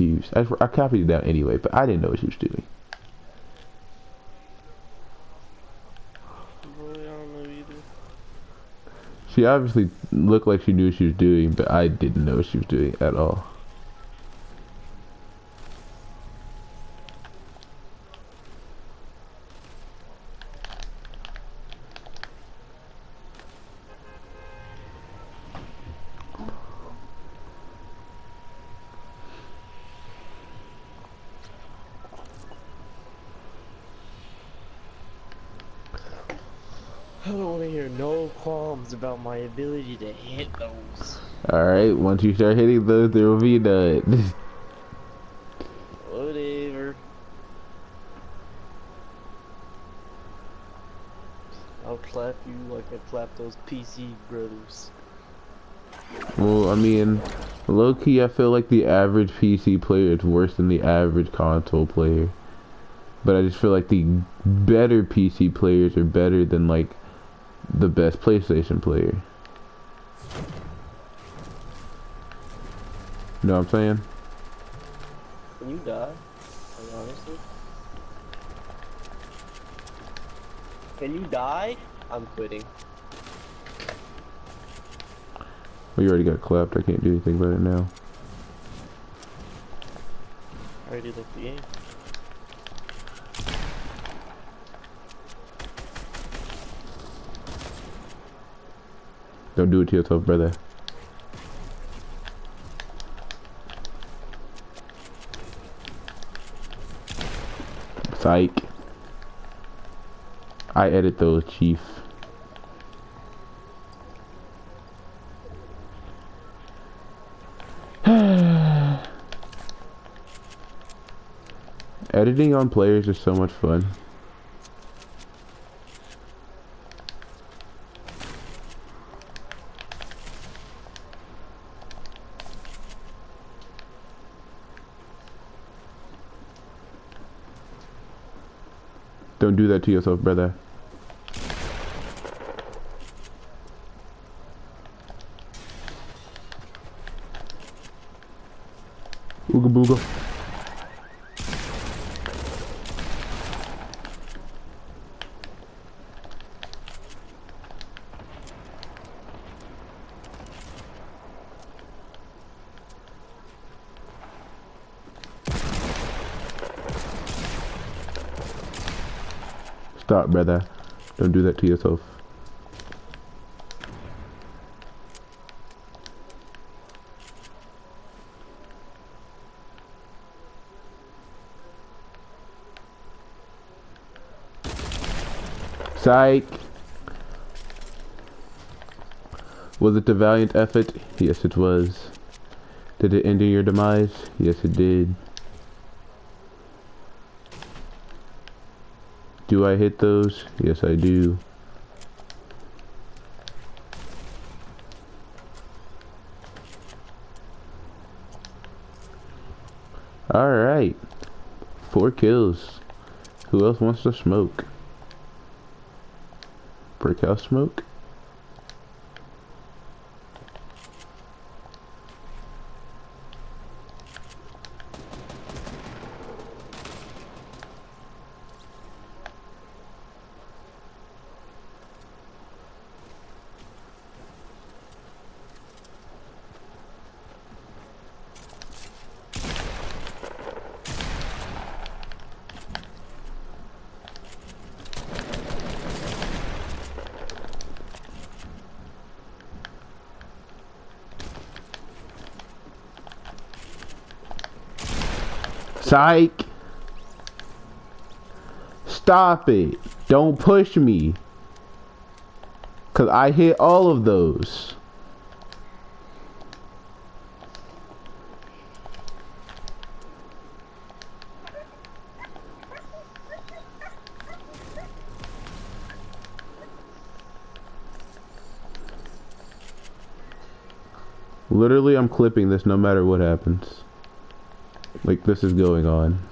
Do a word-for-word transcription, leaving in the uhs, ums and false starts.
confused. I, I copied it down anyway, but I didn't know what she was doing. Boy, I don't know either. She obviously looked like she knew what she was doing, but I didn't know what she was doing at all. I don't want to hear no qualms about my ability to hit those. Alright, once you start hitting those, there will be none. Whatever. I'll clap you like I clap those P C brothers. Well, I mean, low-key, I feel like the average P C player is worse than the average console player. But I just feel like the better P C players are better than, like, the best PlayStation player. You know what I'm saying? Can you die? Like, honestly? Can you die? I'm quitting. Well, you already got clapped. I can't do anything about it now. I already left the game. Don't do it to yourself, brother. Psych. I edit those, chief. Editing on players is so much fun. Don't do that to yourself, brother. Ooga booga. Stop, brother. Don't do that to yourself. Psych! Was it a valiant effort? Yes, it was. Did it end in your demise? Yes, it did. Do I hit those? Yes, I do. Alright. Four kills. Who else wants to smoke? Brickhouse smoke? Psych! Stop it! Don't push me! Cause I hit all of those. Literally, I'm clipping this no matter what happens. Like, this is going on.